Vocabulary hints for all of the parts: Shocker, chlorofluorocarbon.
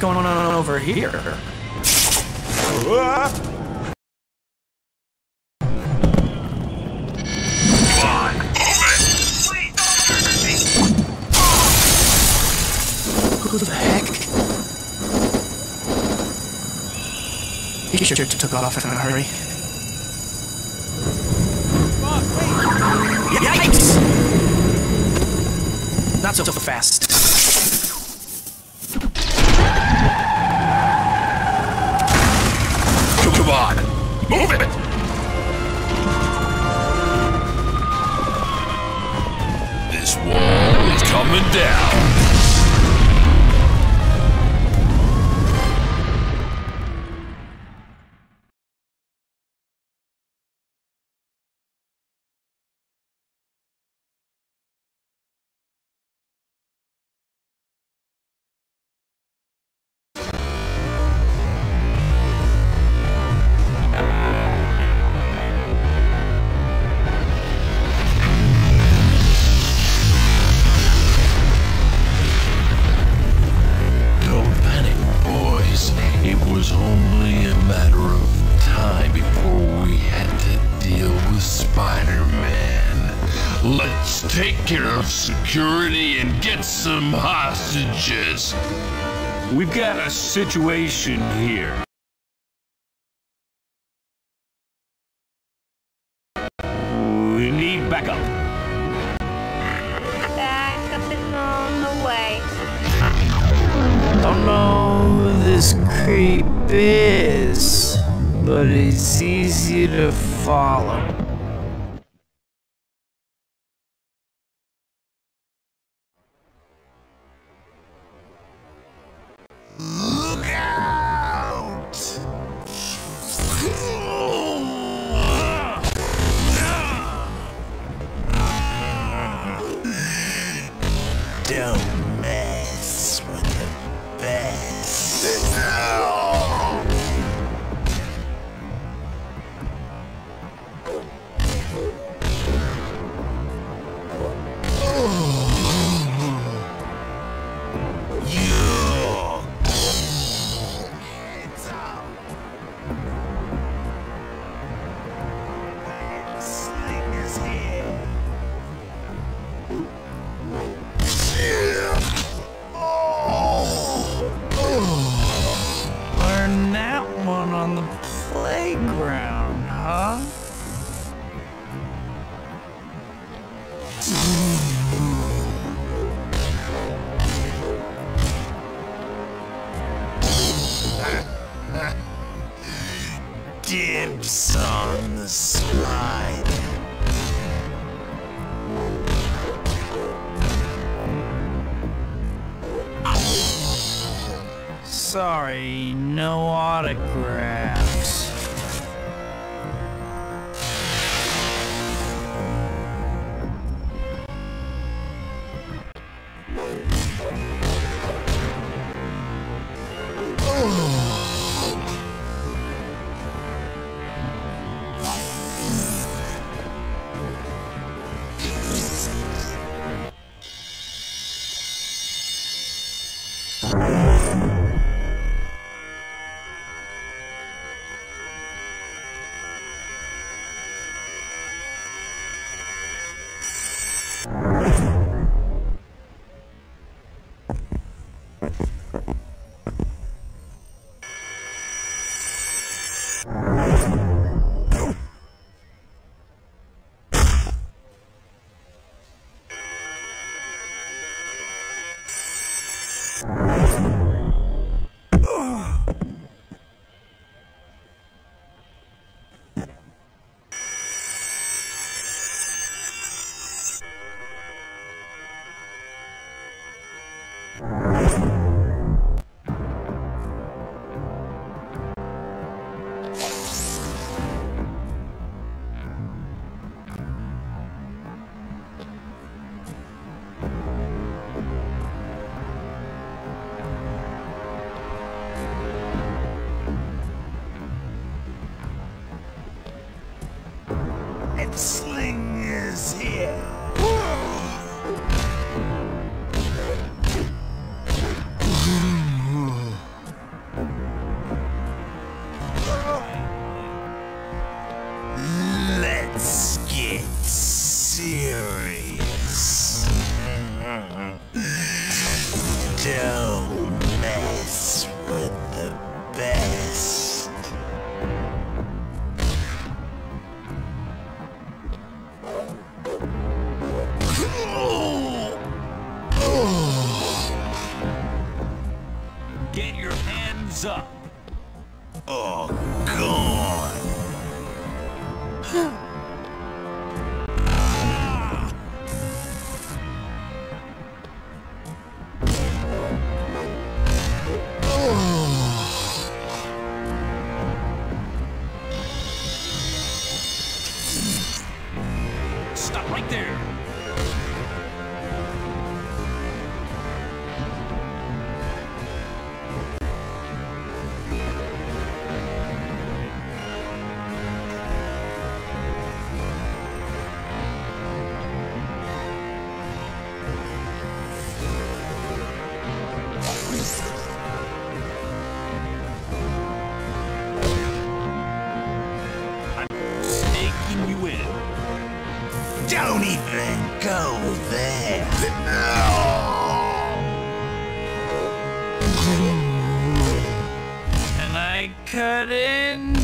going on over here? Who the heck? He should have took off in a hurry. Yikes! Not so fast. Come on! Move it! This wall is coming down. Let's take care of security and get some hostages. We've got a situation here. We need backup. Backup is on the way. I don't know who this creep is, but it's easy to follow. Don't mess with the best. No. Playground, huh? Dibs on the slide. Sorry, no autographs. all gone. Don't even go there. And I cut in.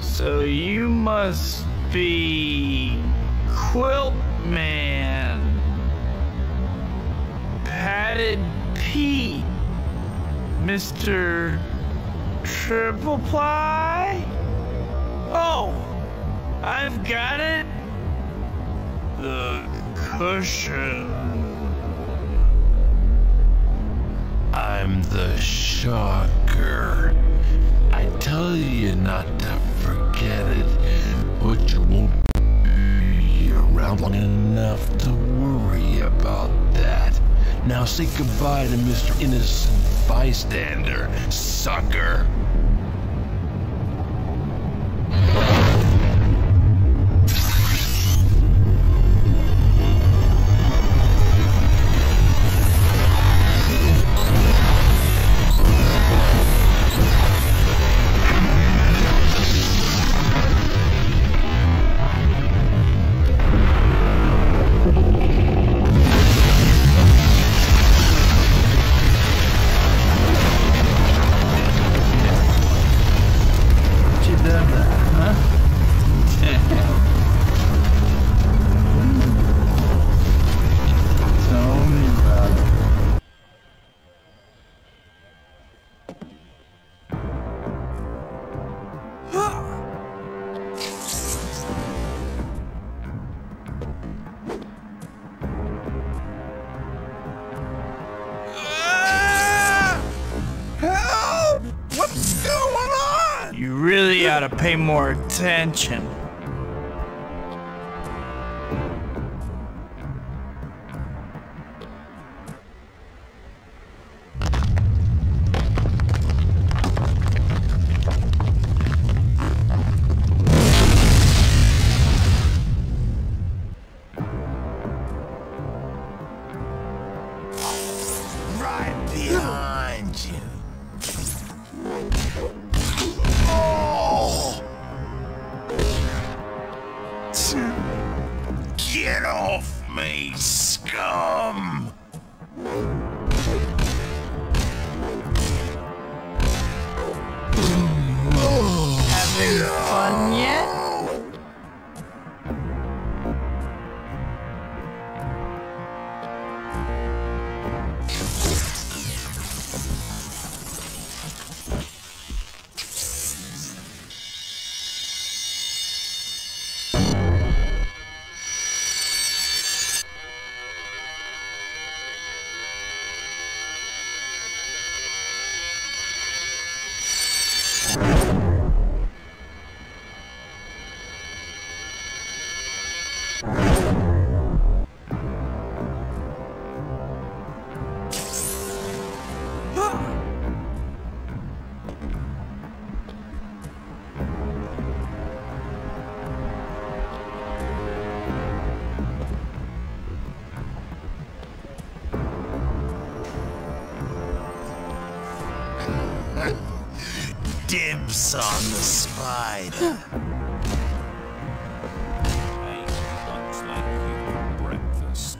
So you must be Quilt Man, Padded Pete, Mr. Triple Ply? Oh, I've got it. The cushion. I'm the Shocker. I tell you not to forget it, but you won't be around long enough to worry about that. Now say goodbye to Mr. Innocent Bystander, sucker. Gotta pay more attention. Right behind you. Get off me, scum! Having fun yet? Dibs on the spider. Hey, looks like you breakfast.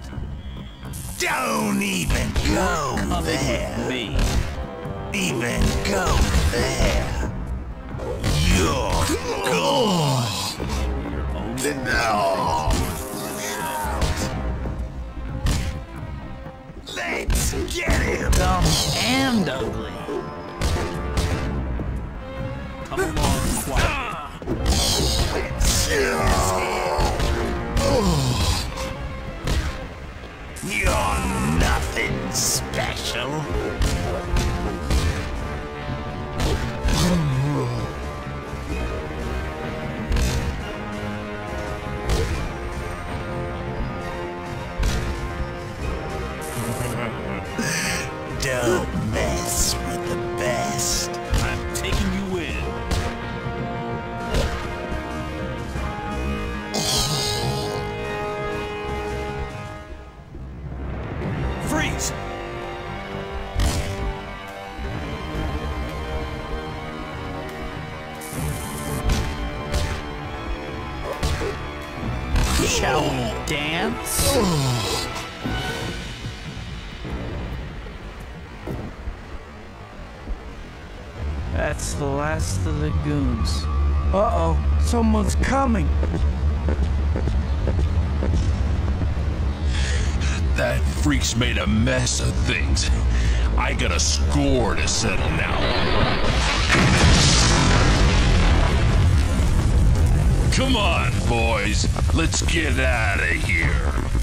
Don't even go there. even go there. You're gone. No. Let's get him. Dumb and ugly. Come along, quiet. Let's get him. You're nothing special. Don't mess with the best. I'm taking you in. Freeze! Shall we dance? That's the last of the goons. Uh-oh, someone's coming! That freak's made a mess of things. I got a score to settle now. Come on, boys. Let's get out of here.